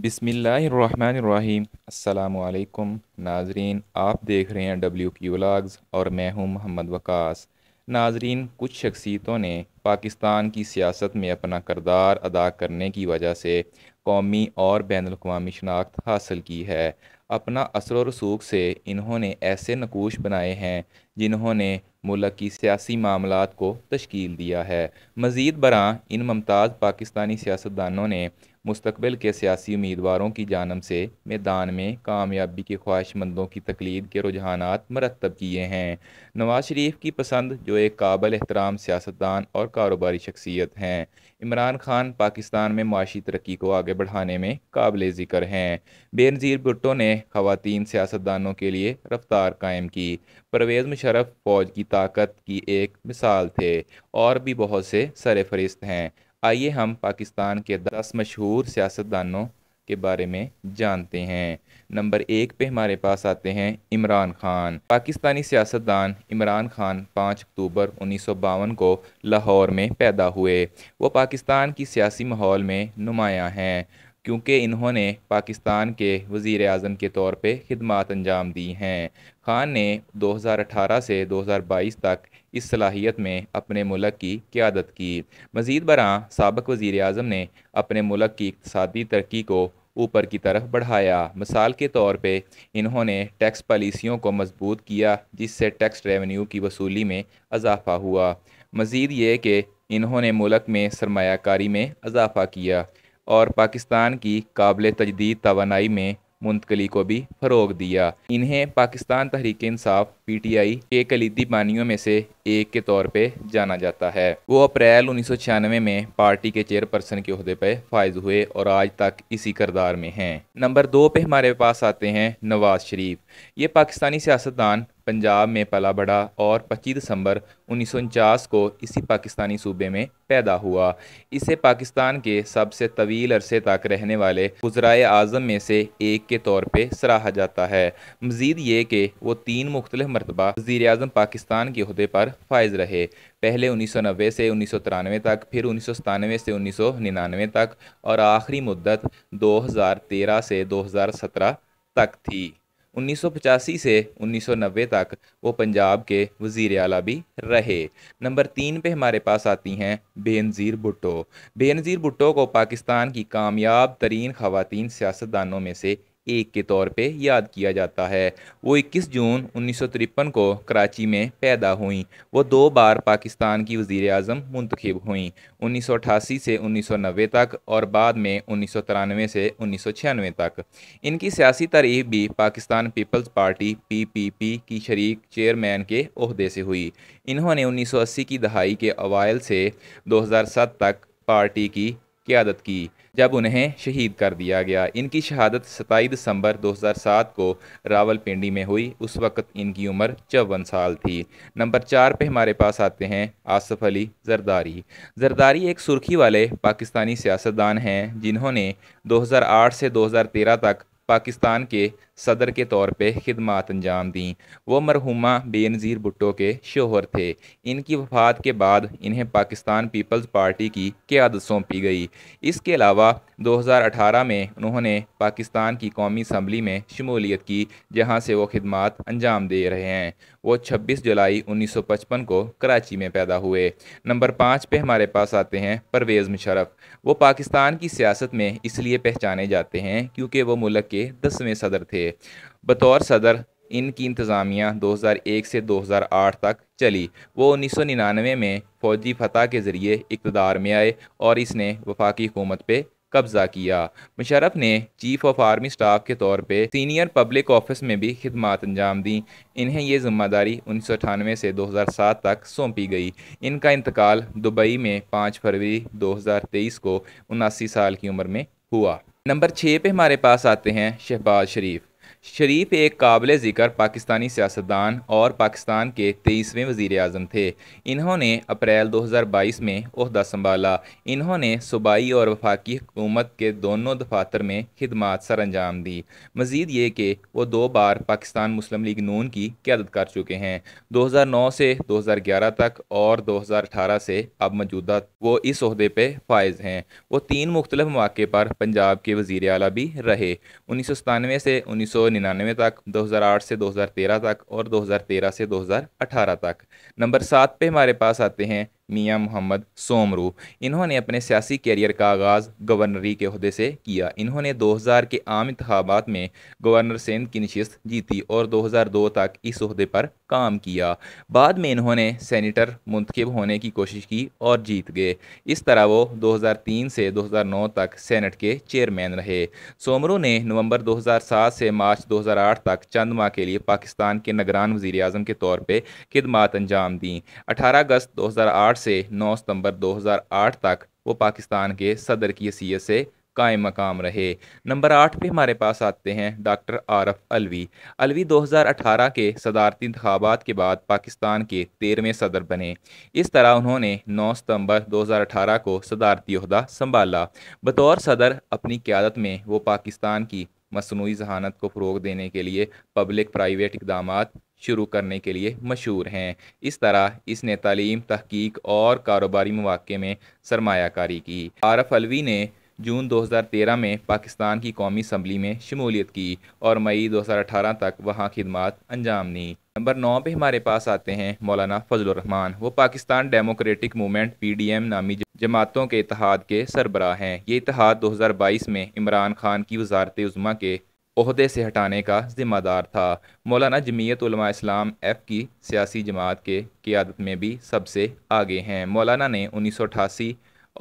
बिस्मिल्लाहिर्रहमानिर्रहीम। अस्सलामुअलैकुम नाजरीन, आप देख रहे हैं WQ लॉग्स और मैं हूं मोहम्मद वकास। नाजरीन, कुछ शख्सियतों ने पाकिस्तान की सियासत में अपना किरदार अदा करने की वजह से कौमी और बैनुल-अक़वामी शनाख्त हासिल की है। अपना असर और रसूख से इन्होंने ऐसे नकूश बनाए हैं जिन्होंने मुल्क की सियासी मामलात को तश्कील दिया है। मज़ीद बराँ इन मुमताज़ पाकिस्तानी सियासतदानों ने मुस्तकबिल के सियासी उम्मीदवारों की जानब से मैदान में कामयाबी के ख्वाहिशमंदों की तकलीद के रुझानात मरतब किए हैं। नवाज़ शरीफ की पसंद, जो एक काबिल एहतराम सियासतदान और कारोबारी शख्सियत हैं। इमरान खान पाकिस्तान में माशी तरक्की को आगे बढ़ाने में काबिल ज़िक्र हैं। बेनज़ीर भुट्टो ने ख़वातीन सियासतदानों के लिए रफ्तार कायम की। परवेज़ मुशर्रफ फ़ौज की ताकत की एक मिसाल थे। और भी बहुत से सरफहरिस्त हैं। आइए हम पाकिस्तान के 10 मशहूर सियासतदानों के बारे में जानते हैं। नंबर 1 पे हमारे पास आते हैं इमरान खान। पाकिस्तानी सियासतदान इमरान खान 5 अक्टूबर 1952 को लाहौर में पैदा हुए। वो पाकिस्तान की सियासी माहौल में नुमायाँ हैं क्योंकि इन्होंने पाकिस्तान के वज़ीर आज़म के तौर पे खिदमात अंजाम दी हैं। खान ने 2018 से 2022 तक इस सलाहियत में अपने मुल्क की क़ियादत की। मज़ीद बराँ साबिक़ वज़ीर आज़म ने अपने मुल्क की इक़्तिसादी तरक्की को ऊपर की तरफ बढ़ाया। मिसाल के तौर पे इन्होंने टैक्स पॉलिसियों को मजबूत किया जिससे टैक्स रेवेन्यू की वसूली में इजाफ़ा हुआ। मज़ीद ये कि इन्होंने मुल्क में सरमायाकारी में इजाफ़ा किया और पाकिस्तान की काबिल तजदीद तवानाई में मुंतकली को भी फ़रोग दिया। इन्हें पाकिस्तान तहरीक-ए-इंसाफ PTI के कलीदी बानियों में से एक के तौर पे जाना जाता है। वो अप्रैल 1996 में पार्टी के चेयरपर्सन के अहदे पे फायज हुए और आज तक इसी किरदार में हैं। नंबर 2 पे हमारे पास आते हैं नवाज़ शरीफ। ये पाकिस्तानी सियासतदान पंजाब में पला बढ़ा और 25 दिसंबर 1949 को इसी पाकिस्तानी सूबे में पैदा हुआ। इसे पाकिस्तान के सबसे तवील अरसे तक रहने वाले वज़राए आज़म में से एक के तौर पे सराहा जाता है। मज़ीद ये कि वो 3 मुख्तलिफ मरतबा वज़ीर आज़म पाकिस्तान के अहदे पर फायज़ रहे। पहले 1990 से 1993 तक, फिर 1997 से 1999 तक और आखिरी मुद्दत 2013 से 2017 तक थी। 1985 से 1990 तक वो पंजाब के वज़ीर आला भी रहे। नंबर 3 पे हमारे पास आती हैं बेनज़ीर भुट्टो। बेनज़ीर भुट्टो को पाकिस्तान की कामयाब तरीन ख़वातीन सियासतदानों में से एक के तौर पे याद किया जाता है। वो 21 जून 1953 को कराची में पैदा हुई। वो 2 बार पाकिस्तान की वज़ीर आज़म मुंतखब हुई, 1988 से 1990 तक और बाद में 1993 से 1996 तक। इनकी सियासी तारीफ भी पाकिस्तान पीपल्स पार्टी PPP की शरीक चेयरमैन के ओहदे से हुई। इन्होंने 1980 की दहाई के अवायल से 2007 तक पार्टी की क़ियादत की जब उन्हें शहीद कर दिया गया। इनकी शहादत 27 दिसंबर 2007 को रावलपिंडी में हुई। उस वक़्त इनकी उम्र 54 साल थी। नंबर 4 पे हमारे पास आते हैं आसिफ अली जरदारी। जरदारी एक सुर्खी वाले पाकिस्तानी सियासतदान हैं जिन्होंने 2008 से 2013 तक पाकिस्तान के सदर के तौर पे खिदमात अंजाम दी। वो मरहुमा बेनज़ीर भुट्टो के शोहर थे। इनकी वफ़ात के बाद इन्हें पाकिस्तान पीपल्स पार्टी की क़ियादत सौंपी गई। इसके अलावा 2018 में उन्होंने पाकिस्तान की कौमी असम्बली में शमूलियत की जहां से वो खिदमात अंजाम दे रहे हैं। वो 26 जुलाई 1955 को कराची में पैदा हुए। नंबर 5 पे हमारे पास आते हैं परवेज़ मुशर्रफ। वो पाकिस्तान की सियासत में इसलिए पहचाने जाते हैं क्योंकि वो मुल्क के 10वें सदर थे। बतौर सदर इनकी इंतज़ामिया 2001 से 2008 तक चली। वो 1999 में फ़ौजी फतह के ज़रिए इक़्तदार में आए और इसने वफाकी हुकूमत पे कब्ज़ा किया। मुशर्रफ ने चीफ़ ऑफ आर्मी स्टाफ के तौर पे सीनियर पब्लिक ऑफिस में भी खिदमात अंजाम दी। इन्हें ये ज़िम्मेदारी 1998 से 2007 तक सौंपी गई। इनका इंतकाल दुबई में 5 फरवरी 2023 को 79 साल की उम्र में हुआ। नंबर 6 पे हमारे पास आते हैं शहबाज शरीफ। शरीफ एक काबिल ज़िक्र पाकिस्तानी सियासतदान और पाकिस्तान के 23वें वज़ीर आज़म थे। इन्होंने अप्रैल 2022 में ओहदा संभाला। इन्होंने सूबाई और वफाकी हुकूमत के दोनों दफातर में खिदमात सर अंजाम दी। मज़ीद ये कि वो 2 बार पाकिस्तान मुस्लिम लीग नून की क़्यादत कर चुके हैं, 2009 से 2011 तक और 2018 से अब मौजूदा वो इस ओहदे पर फायज़ हैं। वो 3 मुख्तलिफ मौक़े पर पंजाब के वज़ीर आला भी रहे, 1997 से 1999 तक, 2008 से 2013 तक और 2013 से 2018 तक। नंबर 7 पे हमारे पास आते हैं मियां मुहम्मद सोमरो। इन्होंने अपने सियासी कैरियर का आगाज़ गवर्नरी के अहदे से किया। इन्होंने 2000 के आम इंतखाबात में गवर्नर सिंध की नशस्त जीती और 2002 तक इस अहदे पर काम किया। बाद में इन्होंने सैनीटर मुंतखब होने की कोशिश की और जीत गए। इस तरह वो 2003 से 2009 तक सैनट के चेयरमैन रहे। सोमरो ने नवंबर 2007 से मार्च 2008 तक चंद माह के लिए पाकिस्तान के निगरान वज़ीर आज़म के तौर पर खिदमत अंजाम दी। 18 अगस्त 2008 से 9 सितंबर 2008 तक वो पाकिस्तान के सदर की हैसियत से कायम मकाम रहे। नंबर 8 पे हमारे पास आते हैं डॉक्टर आरिफ अलवी। 2018 के सदारती इंतखाबात के बाद पाकिस्तान के 13वें सदर बने। इस तरह उन्होंने 9 सितंबर 2018 को सदारती ओहदा संभाला। बतौर सदर अपनी क़्यादत में वो पाकिस्तान की मसनूई जहानत को फ़रोग देने के लिए पब्लिक प्राइवेट इक़दामात शुरू करने के लिए मशहूर हैं। इस तरह इसने तालीम, तहकीक और कारोबारी मौक़े में सरमायाकारी की। आरिफ अलवी ने जून 2013 में पाकिस्तान की कौमी असम्बली में शमूलियत की और मई 2018 तक वहाँ खिदमत अंजाम दी। नंबर 9 पे हमारे पास आते हैं मौलाना फजलुर रहमान। वो पाकिस्तान डेमोक्रेटिक मूवमेंट (PDM) नामी जमातों के इतिहाद के सरबराह हैं। ये इतिहाद 2022 में इमरान खान की वजारत उज़्मा के ओहदे से हटाने का ज़िम्मेदार था। मौलाना जमीयत उलेमा-ए-इस्लाम (F) की सियासी जमात के क़ियादत में भी सबसे आगे हैं। मौलाना ने 1988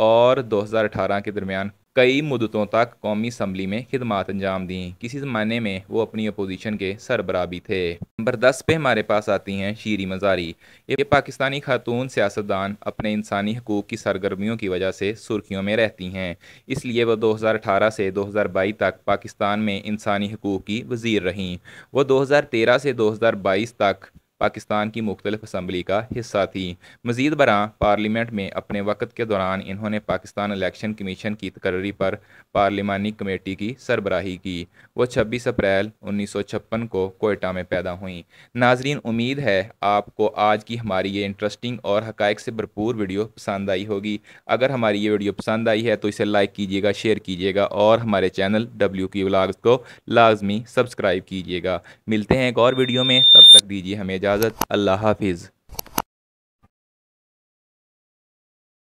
और 2018 के दरमियान कई मुद्दतों तक कौमी असम्बली में खिदमत अंजाम दी। किसी ज़माने में वो अपनी अपोजिशन के सरबराह भी थे। नंबर 10 पे हमारे पास आती हैं शीरीं मज़ारी। ये पाकिस्तानी खातून सियासतदान अपने इंसानी हकूक़ की सरगर्मियों की वजह से सुर्खियों में रहती हैं, इसलिए वह 2018 से 2022 तक पाकिस्तान में इंसानी हकूक़ की वज़ीर रहीं। वह 2013 से 2022 तक पाकिस्तान की मुख्तलिफ असम्बली का हिस्सा थी। मज़ीद बरा पार्लियामेंट में अपने वक्त के दौरान इन्होंने पाकिस्तान इलेक्शन कमीशन की तकर्री पर पार्लिमानी कमेटी की सरबराही की। वो 26 अप्रैल 1956 को कोयटा में पैदा हुई। नाजरीन, उम्मीद है आपको आज की हमारी ये इंटरेस्टिंग और हक़ाइक़ से भरपूर वीडियो पसंद आई होगी। अगर हमारी ये वीडियो पसंद आई है तो इसे लाइक कीजिएगा, शेयर कीजिएगा और हमारे चैनल WQ लॉग्स को लाजमी सब्सक्राइब कीजिएगा। मिलते हैं एक और वीडियो में, तब तक दीजिए हमें इजाज़त। अल्लाह हाफिज़।